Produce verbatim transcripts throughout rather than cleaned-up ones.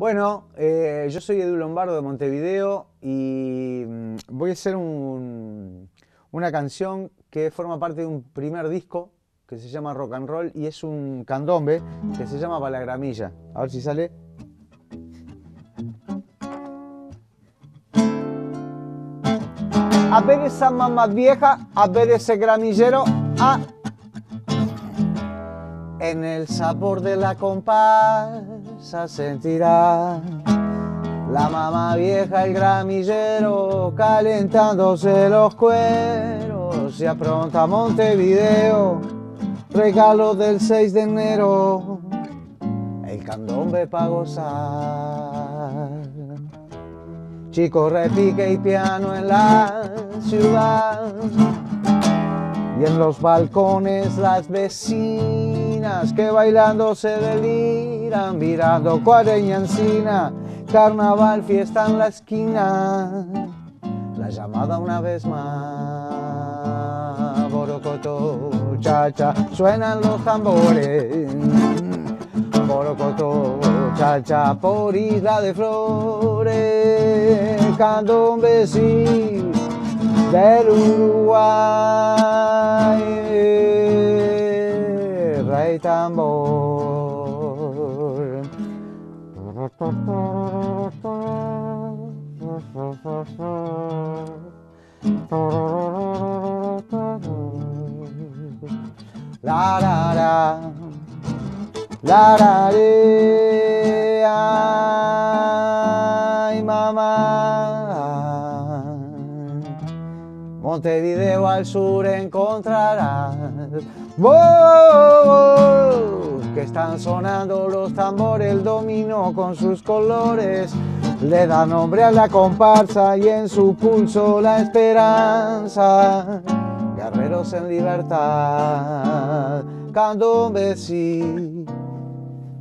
Bueno, eh, yo soy Edu Lombardo de Montevideo y voy a hacer un, una canción que forma parte de un primer disco que se llama Rock and Roll y es un candombe que se llama Pa' la Gramilla. A ver si sale. A ver esa mamá vieja, a ver ese gramillero, ah. En el sabor de la comparsa sentirá la mamá vieja, el gramillero, calentándose los cueros. Se apronta Montevideo, regalo del seis de enero, el candombe pa' gozar. Chicos, repique y piano en la ciudad, y en los balcones las vecinas que bailando se deliran, mirando cuareña encina, carnaval, fiesta en la esquina, la llamada una vez más. Borocotó, chacha, suenan los tambores. Borocotó, chacha, por Isla de Flores, candombesí del Uruguay, rey tambor. La la la, la la de, ay mamá. Montevideo al sur encontrarás, oh, que están sonando los tambores, el dominó con sus colores le da nombre a la comparsa y en su pulso la esperanza, guerreros en libertad, candombesí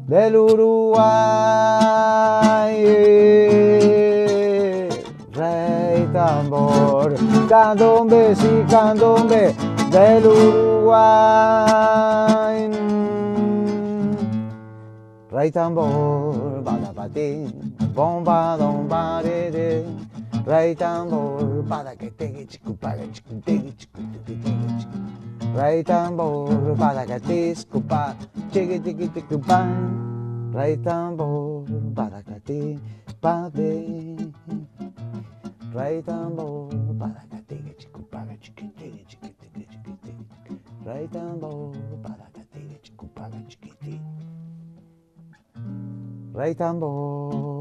del Uruguay, rey tambor. Candombe, sí, candombe del Uruguay, rey tambor. Balapatín, bomba, don barere, rey tambor. Para que te chico, para chico, te chico, te chico, rey tambor. Para que te escupa, chiqui, chiqui, chicupa, rey tambor. Para que te pabe, rey tambor. Para que te chico, para chiqui, chiqui, chiqui, chiqui, rey tambor. Para que te chico, para chiqui, rey tambor.